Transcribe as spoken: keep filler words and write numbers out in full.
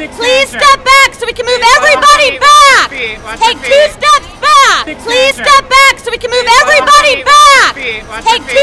Please step back so we can move everybody back. Take two steps back. Please step back so we can move everybody back. Take two